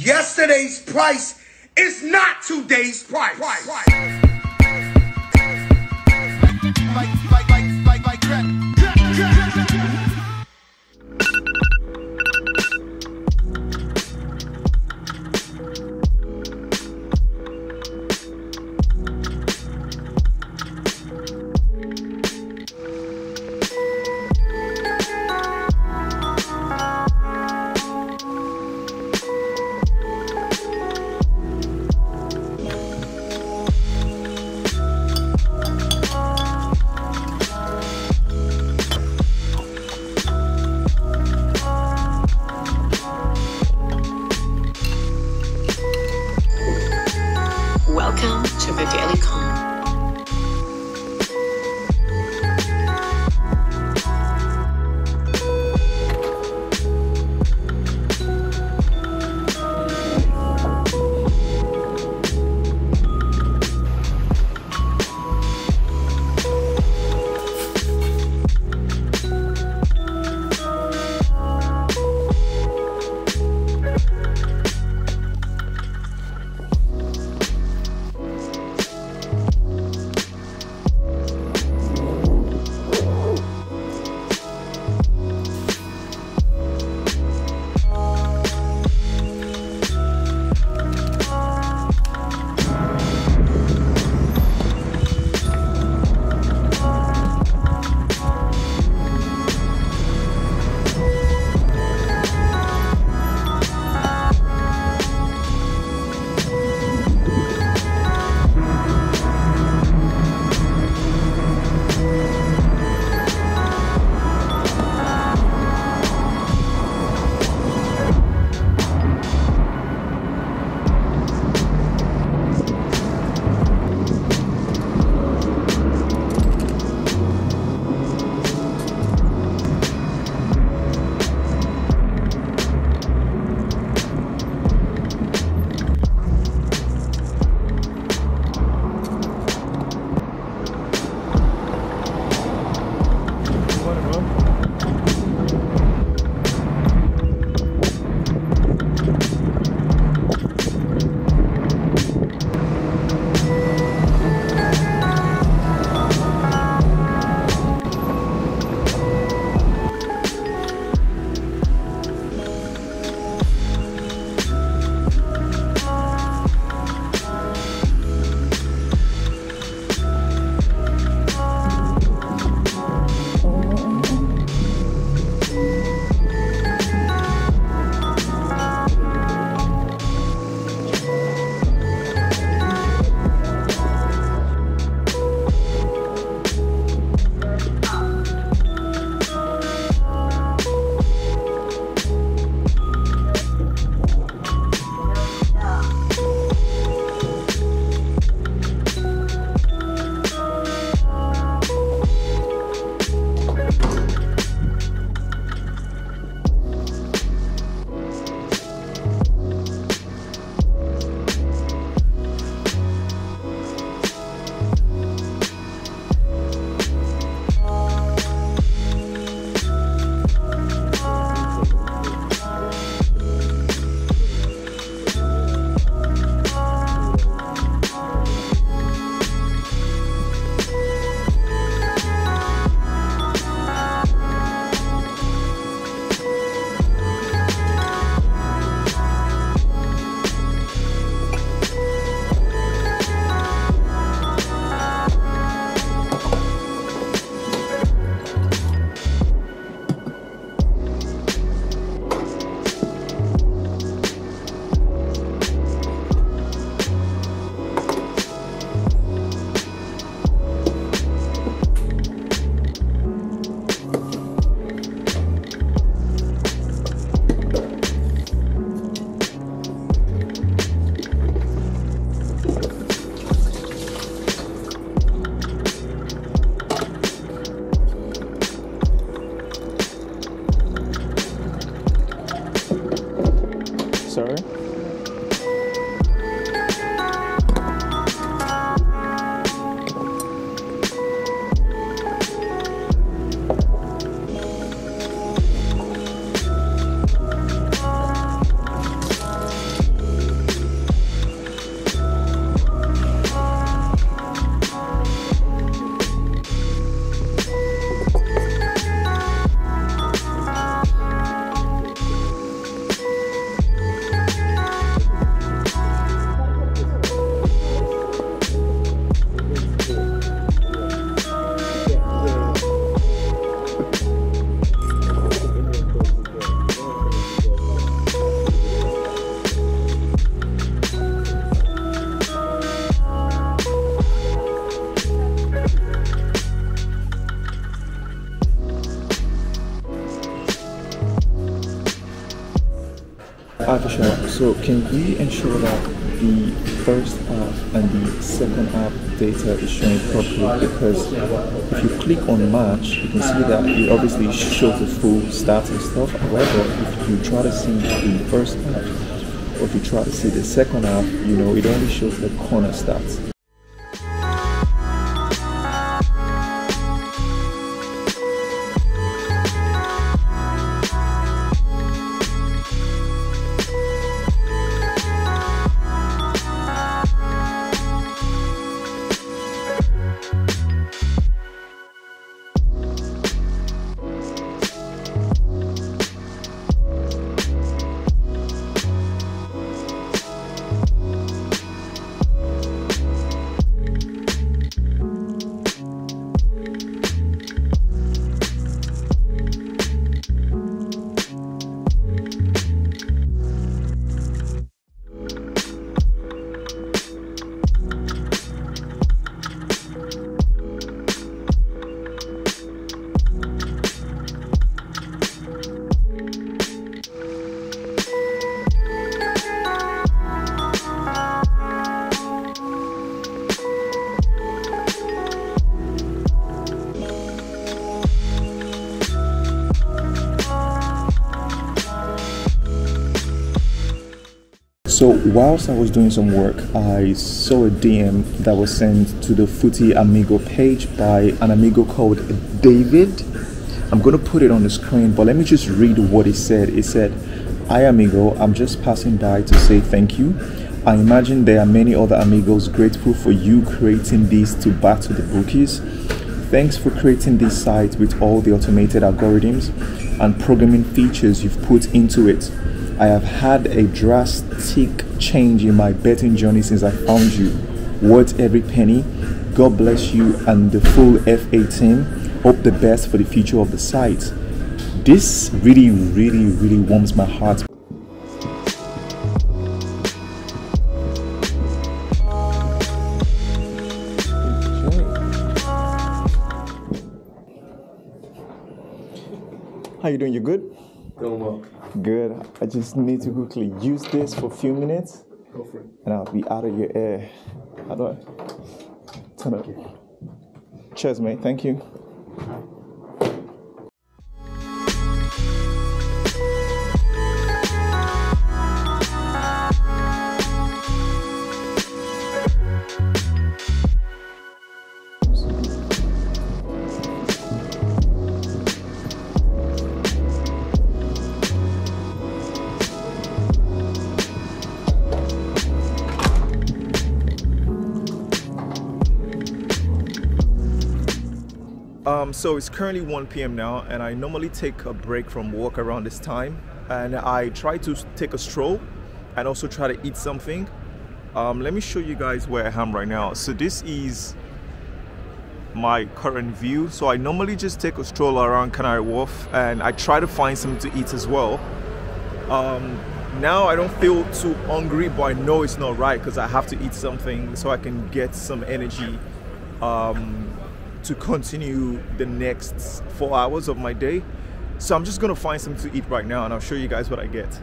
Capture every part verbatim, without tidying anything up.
Yesterday's price is not today's price. price. price. Like, like, like, like, like crack. Crack, crack, crack, Welcome to the Daily Calm. can we ensure that the first app and the second app data is shown properly? Because if you click on match, you can see that it obviously shows the full stats and stuff. However, if you try to see the first app or if you try to see the second app, you know, it only shows the corner stats. So whilst I was doing some work, I saw a D M that was sent to the Footy Amigo page by an amigo called David. I'm going to put it on the screen, but let me just read what he said. It said, "Hi Amigo, I'm just passing by to say thank you. I imagine there are many other Amigos grateful for you creating this to battle the bookies. Thanks for creating this site with all the automated algorithms and programming features you've put into it. I have had a drastic change in my betting journey since I found you. Worth every penny. God bless you and the full F eighteen. Hope the best for the future of the site." This really, really, really warms my heart. Okay. How you doing? You good? Doing well. Good. I just need to quickly use this for a few minutes. Go for it. And I'll be out of your air. How do I turn up? Cheers, mate. Thank you. Um, so it's currently one P M now, and I normally take a break from work around this time, and I try to take a stroll and also try to eat something. Um, let me show you guys where I am right now. So this is my current view. So I normally just take a stroll around Canary Wharf, and I try to find something to eat as well. Um, now I don't feel too hungry, but I know it's not right because I have to eat something so I can get some energy um, to continue the next four hours of my day. So I'm just gonna find something to eat right now, and I'll show you guys what I get.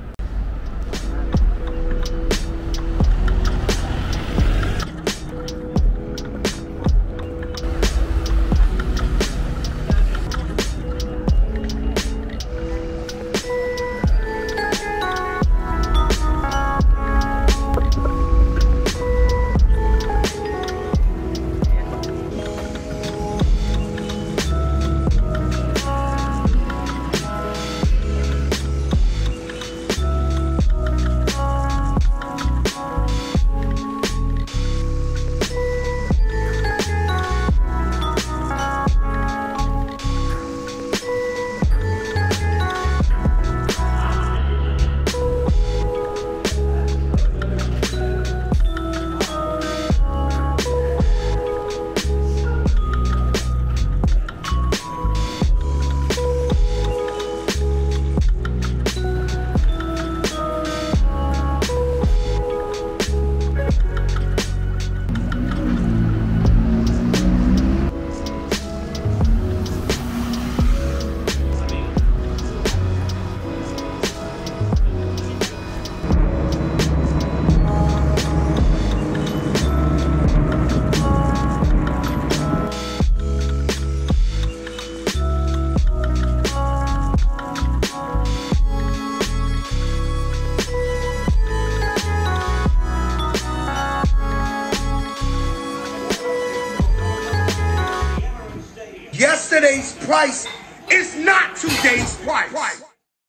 yesterday's price is not today's price.